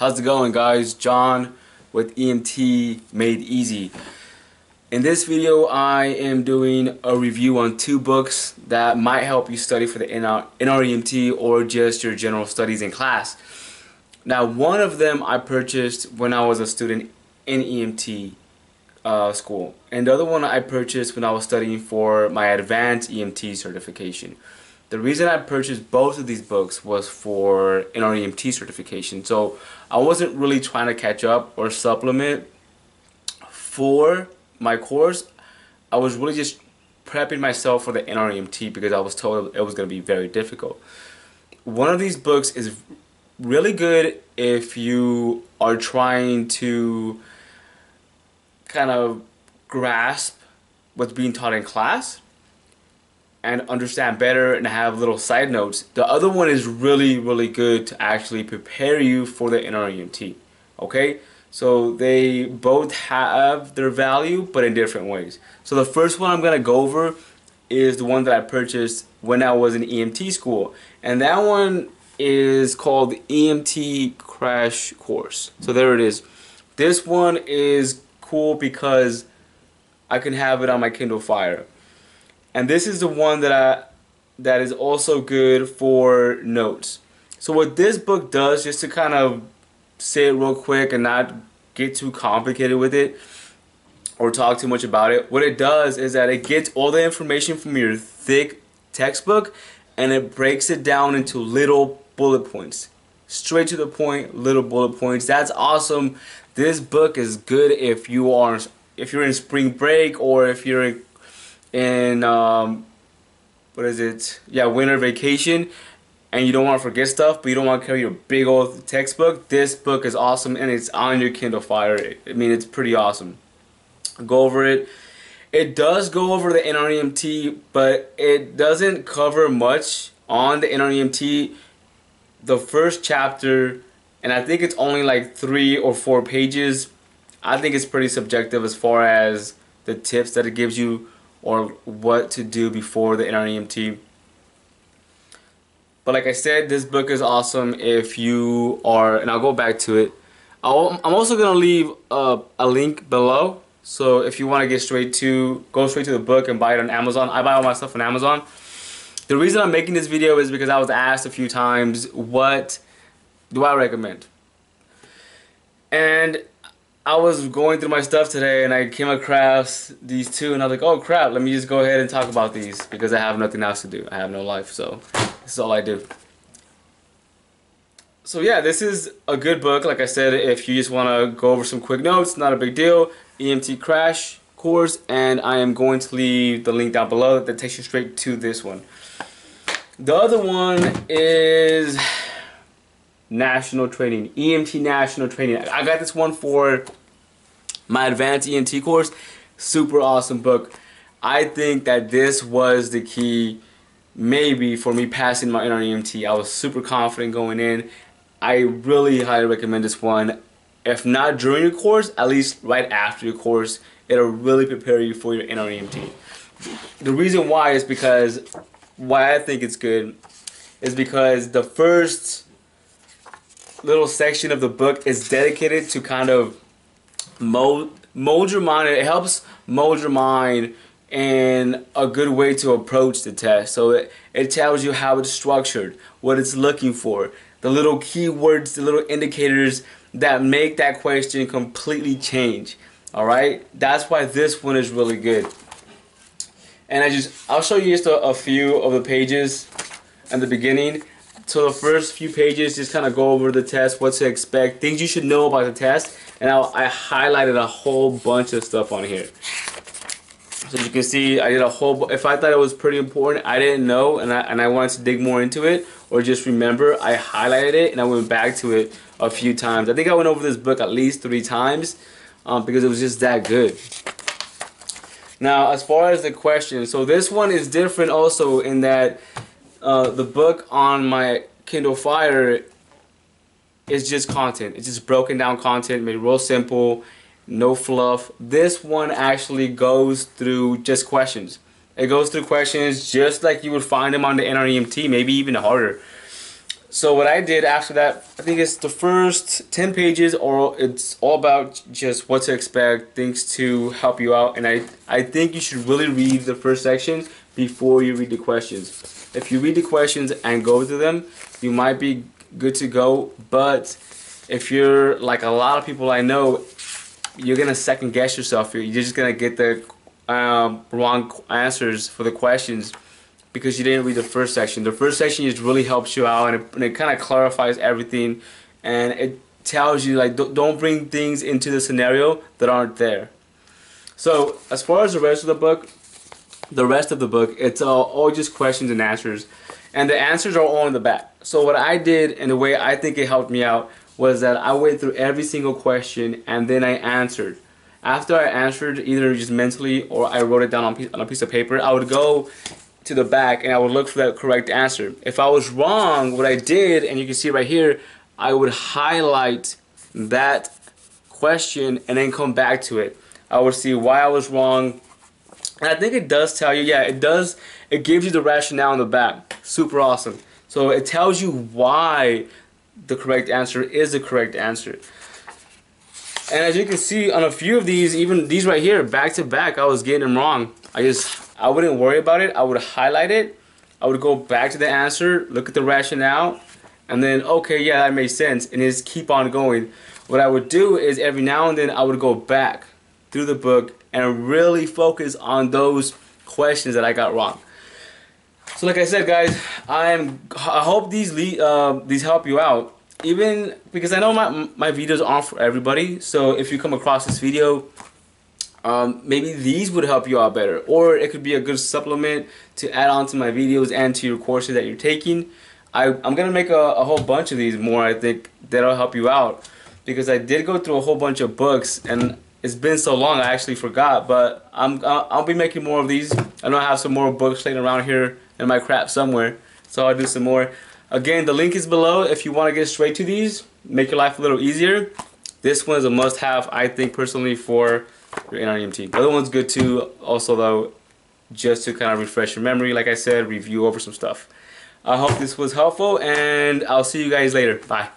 How's it going, guys? John with EMT Made Easy. In this video, I am doing a review on two books that might help you study for the NREMT or just your general studies in class. Now, one of them I purchased when I was a student in EMT school, and the other one I purchased when I was studying for my advanced EMT certification. The reason I purchased both of these books was for NREMT certification, so I wasn't really trying to catch up or supplement for my course. I was really just prepping myself for the NREMT because I was told it was going to be very difficult. One of these books is really good if you are trying to kind of grasp what's being taught in class and understand better and have little side notes. The other one is really good to actually prepare you for the NREMT. Okay, so they both have their value but in different ways. So the first one I'm gonna go over is the one that I purchased when I was in EMT school, and that one is called EMT Crash Course. So there it is. This one is cool because I can have it on my Kindle Fire. And this is the one that is also good for notes. So what this book does, just to kind of say it real quick and not get too complicated with it or talk too much about it, what it does is that it gets all the information from your thick textbook and it breaks it down into little bullet points. Straight to the point, little bullet points. That's awesome. This book is good if you're in spring break, or if you're winter vacation and you don't want to forget stuff but you don't want to carry your big old textbook. This book is awesome and it's on your Kindle Fire. I mean, it's pretty awesome. Go over it. It does go over the NREMT, but it doesn't cover much on the NREMT. The first chapter, and I think it's only like 3 or 4 pages, I think it's pretty subjective as far as the tips that it gives you or what to do before the NREMT. But like I said, this book is awesome if you are, and I'll go back to it. I'm also going to leave a link below, so if you want to go straight to the book and buy it on Amazon. I buy all my stuff on Amazon. The reason I'm making this video is because I was asked a few times, what do I recommend? And I was going through my stuff today and I came across these two and I was like, oh crap, let me just go ahead and talk about these because I have nothing else to do. I have no life, so this is all I do. So yeah, this is a good book. Like I said, if you just want to go over some quick notes, not a big deal. EMT Crash Course, and I am going to leave the link down below that takes you straight to this one. The other one is National Training, EMT National Training. I got this one for my advanced EMT course. Super awesome book. I think that this was the key maybe for me passing my NREMT. I was super confident going in. I really highly recommend this one. If not during your course, at least right after your course, it'll really prepare you for your NREMT. The reason why is because, why I think it's good, is because the first little section of the book is dedicated to kind of mold your mind. It helps mold your mind in a good way to approach the test. So it tells you how it's structured, what it's looking for, the little keywords, the little indicators that make that question completely change. All right, that's why this one is really good. And I'll show you just a few of the pages at the beginning. So the first few pages just kind of go over the test, what to expect, things you should know about the test, and I highlighted a whole bunch of stuff on here. So as you can see, I did a whole, if I thought it was pretty important, I didn't know, and I wanted to dig more into it, or just remember, I highlighted it and I went back to it a few times. I think I went over this book at least 3 times because it was just that good. Now, as far as the questions, so this one is different also in that the book on my Kindle Fire is just content. It's just broken down content, made real simple, no fluff. This one actually goes through just questions. It goes through questions just like you would find them on the NREMT, maybe even harder. So what I did after that, I think it's the first 10 pages, or it's all about just what to expect, things to help you out. And I think you should really read the first section before you read the questions. If you read the questions and go through them, you might be good to go. But if you're like a lot of people I know, you're going to second guess yourself. You're just going to get the wrong answers for the questions, because you didn't read the first section. The first section just really helps you out, and it kind of clarifies everything, and it tells you, like, don't bring things into the scenario that aren't there. So as far as the rest of the book, it's all just questions and answers, and the answers are all in the back. So what I did, and the way I think it helped me out, was that I went through every single question and then I answered. After I answered, either just mentally or I wrote it down on a piece of paper, I would go to the back and I would look for that correct answer. If I was wrong, what I did, and you can see right here, I would highlight that question and then come back to it. I would see why I was wrong. And I think it does tell you, yeah, it does, it gives you the rationale in the back. Super awesome. So it tells you why the correct answer is the correct answer. And as you can see on a few of these, even these right here, back to back, I was getting them wrong. I wouldn't worry about it. I would highlight it. I would go back to the answer, look at the rationale, and then, okay, yeah, that makes sense, and just keep on going. What I would do is every now and then I would go back through the book and really focus on those questions that I got wrong. So like I said, guys, I hope these help you out. Even because I know my videos aren't for everybody, so if you come across this video, maybe these would help you out better, or it could be a good supplement to add on to my videos and to your courses that you're taking. I'm gonna make a whole bunch of these more, I think, that'll help you out, because I did go through a whole bunch of books and it's been so long I actually forgot. But I'll be making more of these. I know I have some more books laying around here in my crap somewhere, so I'll do some more. Again, the link is below if you want to get straight to these, make your life a little easier. This one is a must-have, I think, personally, for your NREMT. The other one's good too, also, though, just to kind of refresh your memory, like I said, review over some stuff. I hope this was helpful, and I'll see you guys later. Bye.